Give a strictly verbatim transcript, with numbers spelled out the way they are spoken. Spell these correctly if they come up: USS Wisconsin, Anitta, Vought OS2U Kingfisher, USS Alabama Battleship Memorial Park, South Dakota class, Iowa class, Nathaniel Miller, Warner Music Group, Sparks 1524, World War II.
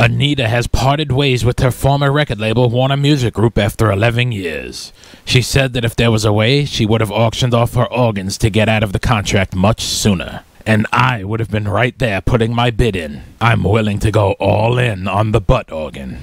Anitta has parted ways with her former record label, Warner Music Group, after eleven years. She said that if there was a way, she would have auctioned off her organs to get out of the contract much sooner. And I would have been right there putting my bid in. I'm willing to go all in on the butt organ.